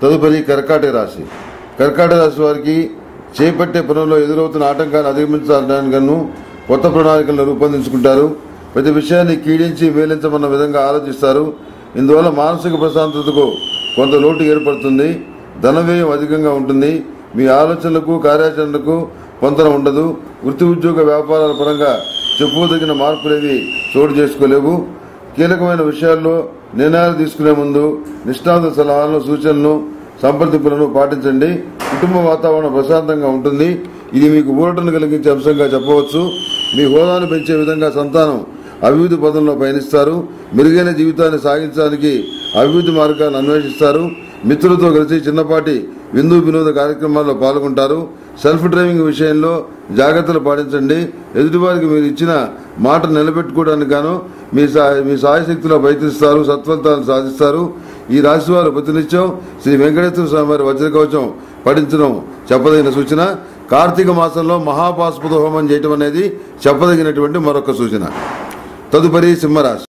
తదుపరి కర్కాటక రాశి. కర్కాటక రాశి వారికి చేపట్టే పనుల్లో ఎదురవుతున్న ఆటంకాలను అధిగమించడానికను కొత్త ప్రణాళికలను రూపొందించుకుంటారు. ప్రతి విషయాన్ని కీడించి మేలించమన్న విధంగా ఆలోచిస్తారు. ఇందువల్ల మానసిక ప్రశాంతతకు కొంత లోటు ఏర్పడుతుంది. ధన వ్యయం అధికంగా ఉంటుంది. మీ ఆలోచనలకు కార్యాచరణకు పొంతన ఉండదు. వృత్తి ఉద్యోగ వ్యాపారాల పరంగా చెప్పుదగిన మార్పులేవి చోటు చేసుకోలేవు. కీలకమైన విషయాల్లో నిర్ణయాలు తీసుకునే ముందు నిష్ణాత సలహాలను సూచనలను సంప్రదింపులను పాటించండి. కుటుంబ వాతావరణం ప్రశాంతంగా ఉంటుంది. ఇది మీకు ఊరటను కలిగించే అంశంగా చెప్పవచ్చు. మీ హోదాను పెంచే విధంగా సంతానం అభివృద్ధి పథంలో పయనిస్తారు. మెరుగైన జీవితాన్ని సాగించడానికి అభివృద్ధి మార్గాలను అన్వేషిస్తారు. మిత్రులతో కలిసి చిన్నపాటి విందు వినోద కార్యక్రమాల్లో పాల్గొంటారు. సెల్ఫ్ డ్రైవింగ్ విషయంలో జాగ్రత్తలు పాటించండి. ఎదుటివారికి మీరు ఇచ్చిన మాట నిలబెట్టుకోవడానికి గాను మీ సాయశక్తిలో ప్రయత్నిస్తారు. సత్ఫలితాలను సాధిస్తారు. ఈ రాశి వారు ప్రతినిత్యం శ్రీ వెంకటేశ్వర స్వామి వారి వజ్రకవచం పఠించడం చెప్పదగిన సూచన. కార్తీక మాసంలో మహాపాశుపత హోమం చేయటం అనేది చెప్పదగినటువంటి మరొక సూచన. తదుపరి సింహరాశి.